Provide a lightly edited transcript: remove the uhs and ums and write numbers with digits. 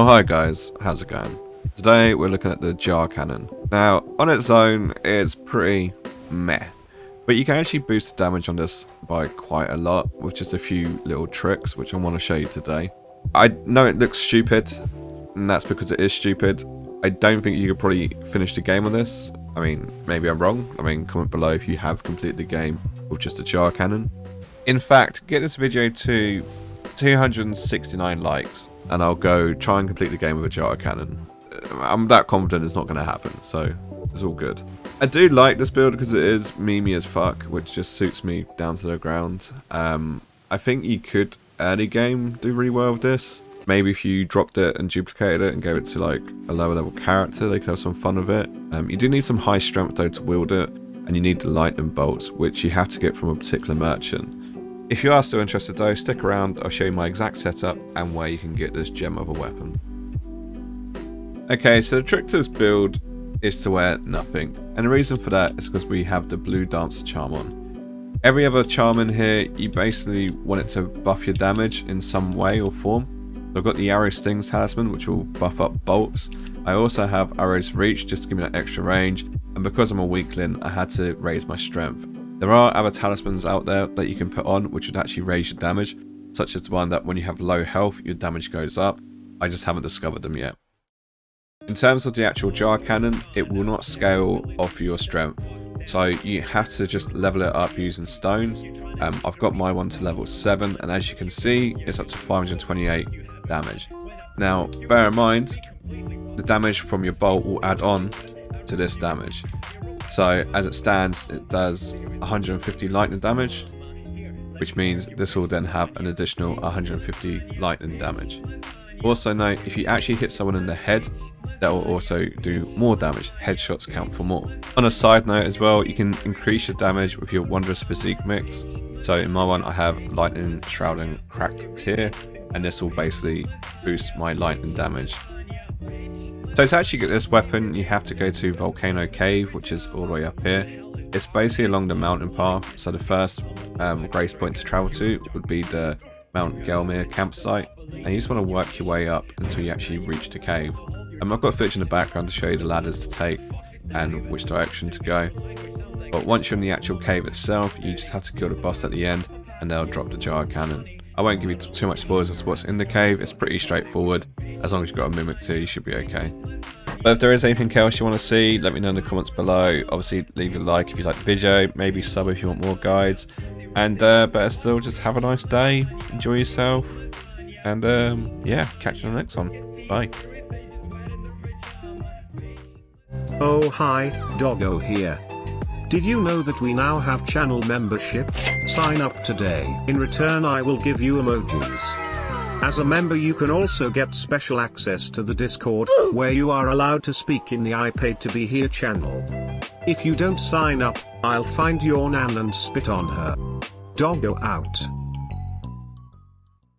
Oh hi guys, how's it going? Today we're looking at the Jar Cannon. Now on its own it's pretty meh, but you can actually boost the damage on this by quite a lot with just a few little tricks which I want to show you today. I know it looks stupid and that's because it is stupid. I don't think you could probably finish the game on this. I mean, maybe I'm wrong. I mean, comment below if you have completed the game with just a Jar Cannon. In fact, get this video to 269 likes and I'll go try and complete the game with a Jar Cannon. I'm that confident it's not going to happen, so it's all good. I do like this build because it is memey as fuck, which just suits me down to the ground. I think you could early game do really well with this. Maybe if you dropped it and duplicated it and gave it to like a lower level character, they could have some fun with it. You do need some high strength though to wield it, and you need the lightning bolts, which you have to get from a particular merchant. If you are still interested though, stick around, I'll show you my exact setup and where you can get this gem of a weapon. Okay, so the trick to this build is to wear nothing, and the reason for that is because we have the Blue Dancer Charm on. Every other charm in here, you basically want it to buff your damage in some way or form. So I've got the Arrow Stings Talisman, which will buff up bolts. I also have Arrow's Reach, just to give me that extra range. And because I'm a weakling, I had to raise my strength. There are other talismans out there that you can put on, which would actually raise your damage, such as the one that when you have low health, your damage goes up. I just haven't discovered them yet. In terms of the actual Jar Cannon, it will not scale off your strength. So you have to just level it up using stones. I've got my one to level 7, and as you can see, it's up to 528 damage. Now, bear in mind, the damage from your bolt will add on to this damage. So as it stands, it does 150 lightning damage, which means this will then have an additional 150 lightning damage. Also note, if you actually hit someone in the head, that will also do more damage. Headshots count for more. On a side note as well, you can increase your damage with your Wondrous Physique mix. So in my one, I have Lightning Shrouding Cracked Tear, and this will basically boost my lightning damage. So to actually get this weapon, you have to go to Volcano Cave, which is all the way up here. It's basically along the mountain path, so the first grace point to travel to would be the Mount Gelmir campsite, and you just want to work your way up until you actually reach the cave. I've got footage in the background to show you the ladders to take and which direction to go. But once you're in the actual cave itself, you just have to kill the boss at the end and they'll drop the Jar Cannon. I won't give you too much spoilers as to what's in the cave, it's pretty straightforward. As long as you've got a Mimic too, you should be okay. But if there is anything else you want to see, let me know in the comments below. Obviously leave a like if you like the video, maybe sub if you want more guides. And better still, just have a nice day, enjoy yourself, and yeah, catch you on the next one. Bye. Oh hi, Doggo here. Did you know that we now have channel membership? Sign up today. In return I will give you emojis. As a member you can also get special access to the Discord, where you are allowed to speak in the I Paid to Be Here channel. If you don't sign up, I'll find your nan and spit on her. Doggo out.